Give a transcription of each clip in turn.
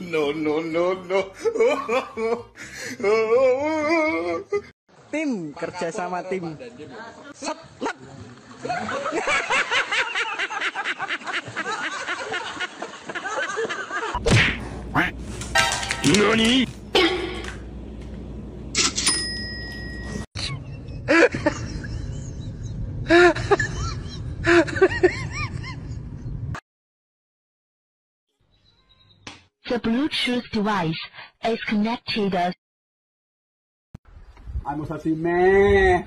no. Tim, kerja sama tim. Setlak. Nani? The Bluetooth device is connected. Vamos así, me.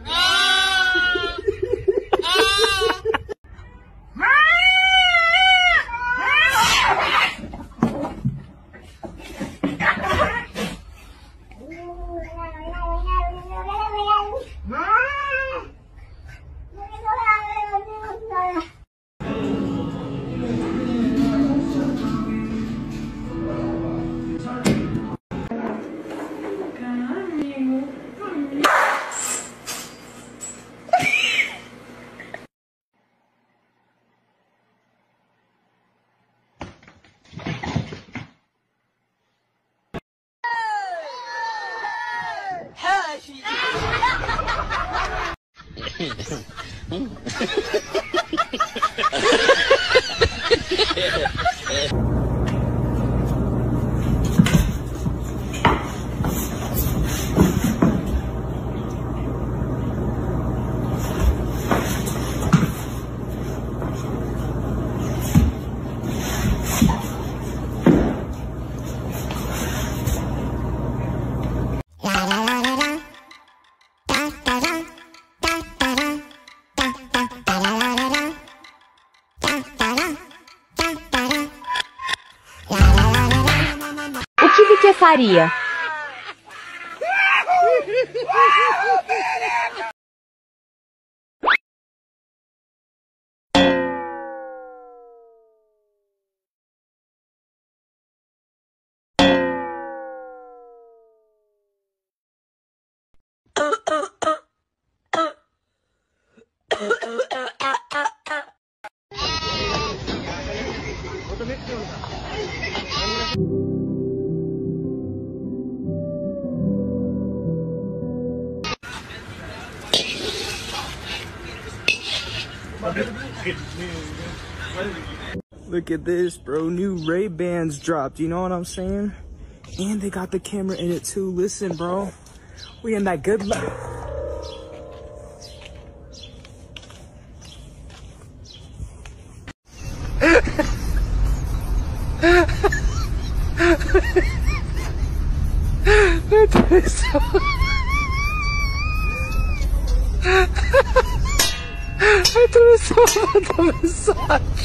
O que faria? Look at this, bro. New Ray-Bans dropped, you know what I'm saying? And they got the camera in it too. Listen, bro, we in that good life. That is so... the massage.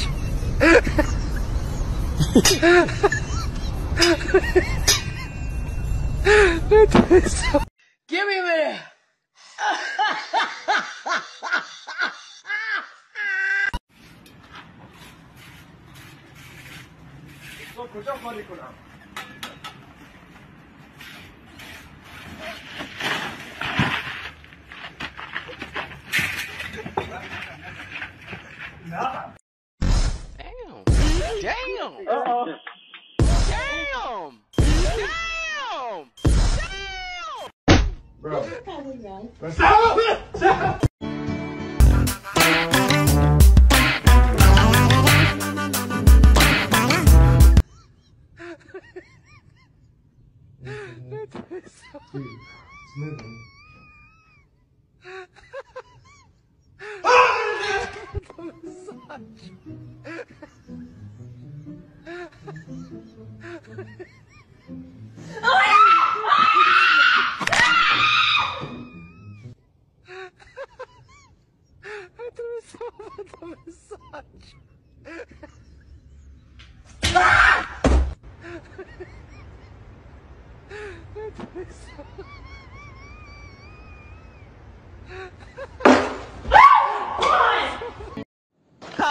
Give me a minute. Damn! Damn! Uh-oh. Damn! Damn! Damn! Bro. Stop! Stop!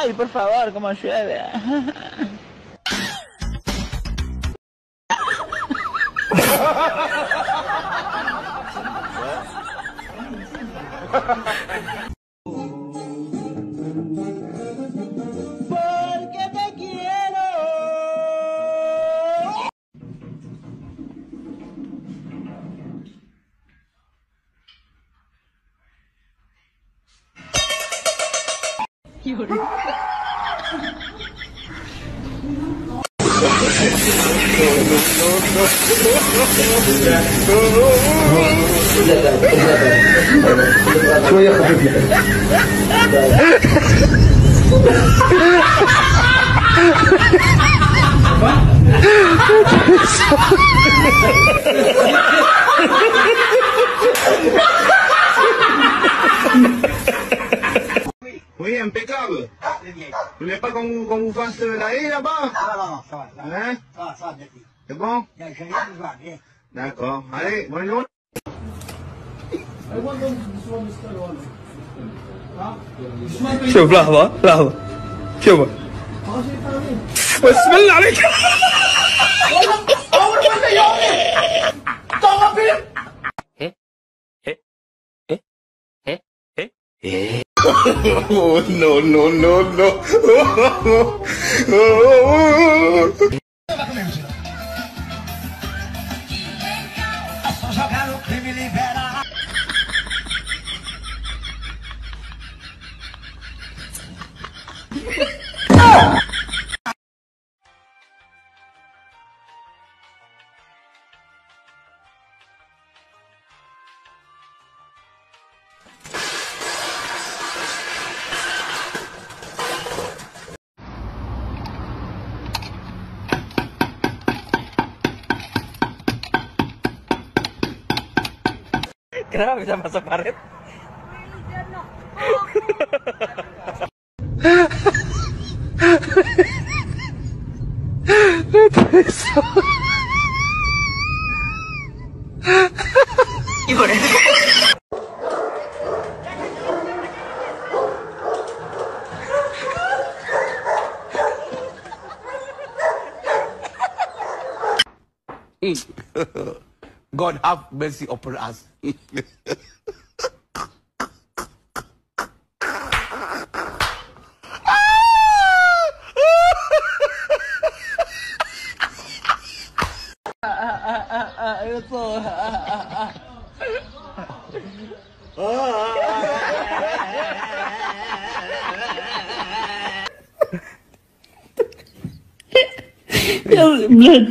Ay, por favor, como llueve. Porque te quiero. lloré. شوية خفيفة. Muy impecable. ¿Tú le pagas como faste de la isla, va? No. ¿Es bueno? De acuerdo. Allez, bueno. شوف لحظة لحظة شوف بسم الله عليك أول مرة يومي طوابير إيه إيه إيه إيه إيه إيه نو نو نو نو Kenapa bisa masuk parit? God have mercy upon us.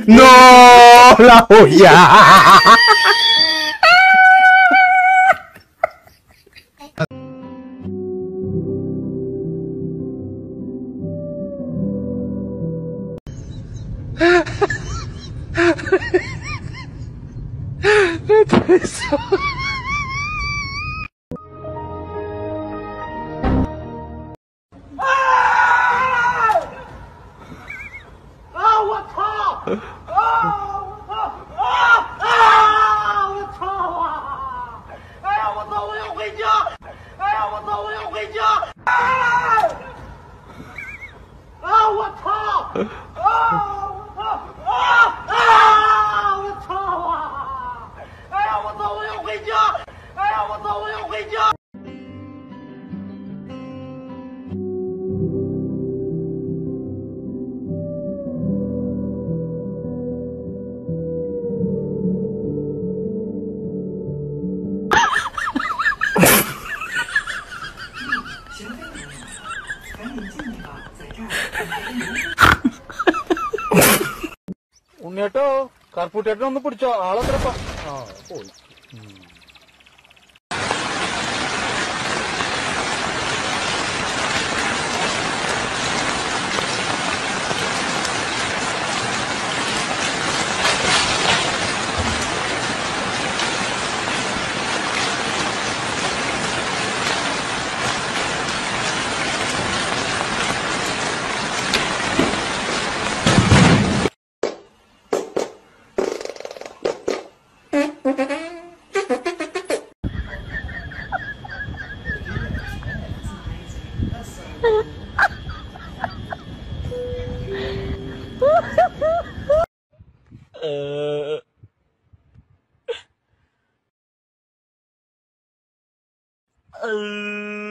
No, la joya. Carpooter no por yo, a la otra pa. Ah, hola.